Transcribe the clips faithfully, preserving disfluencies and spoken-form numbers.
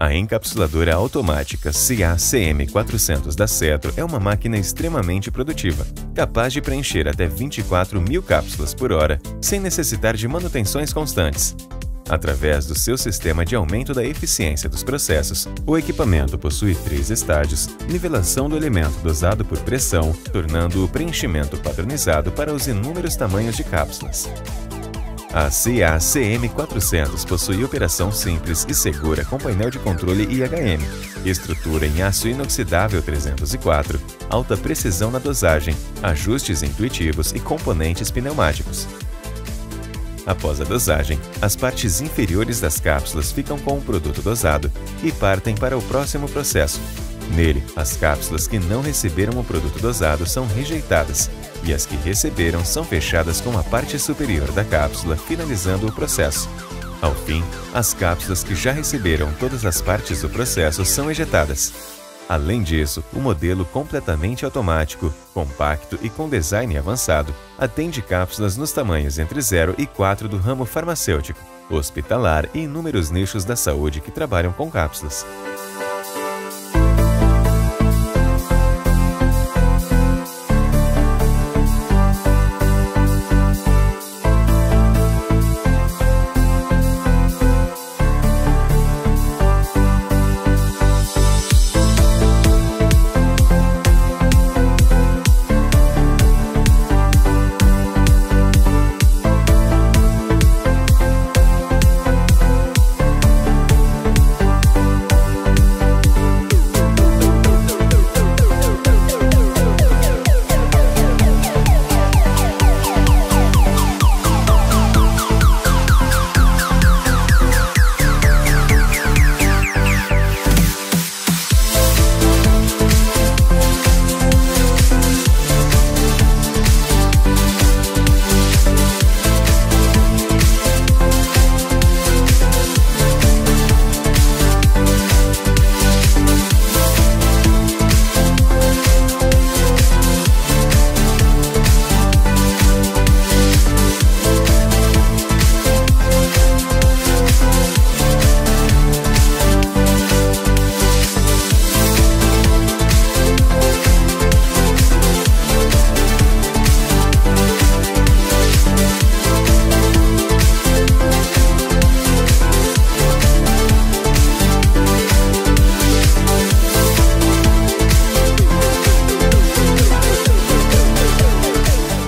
A encapsuladora automática C A C M quatrocentos da Cetro é uma máquina extremamente produtiva, capaz de preencher até vinte e quatro mil cápsulas por hora, sem necessitar de manutenções constantes. Através do seu sistema de aumento da eficiência dos processos, o equipamento possui três estágios, nivelação do elemento dosado por pressão, tornando o preenchimento padronizado para os inúmeros tamanhos de cápsulas. A C A C M quatrocentos possui operação simples e segura com painel de controle I H M, estrutura em aço inoxidável trezentos e quatro, alta precisão na dosagem, ajustes intuitivos e componentes pneumáticos. Após a dosagem, as partes inferiores das cápsulas ficam com o produto dosado e partem para o próximo processo. Nele, as cápsulas que não receberam o produto dosado são rejeitadas e as que receberam são fechadas com a parte superior da cápsula, finalizando o processo. Ao fim, as cápsulas que já receberam todas as partes do processo são ejetadas. Além disso, o modelo completamente automático, compacto e com design avançado, atende cápsulas nos tamanhos entre zero e quatro do ramo farmacêutico, hospitalar e inúmeros nichos da saúde que trabalham com cápsulas.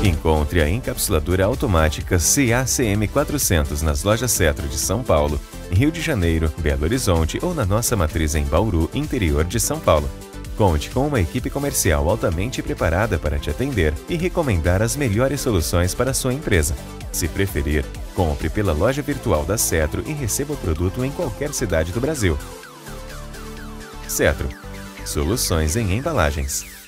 Encontre a encapsuladora automática C A C M quatrocentos nas lojas Cetro de São Paulo, Rio de Janeiro, Belo Horizonte ou na nossa matriz em Bauru, interior de São Paulo. Conte com uma equipe comercial altamente preparada para te atender e recomendar as melhores soluções para a sua empresa. Se preferir, compre pela loja virtual da Cetro e receba o produto em qualquer cidade do Brasil. Cetro. Soluções em embalagens.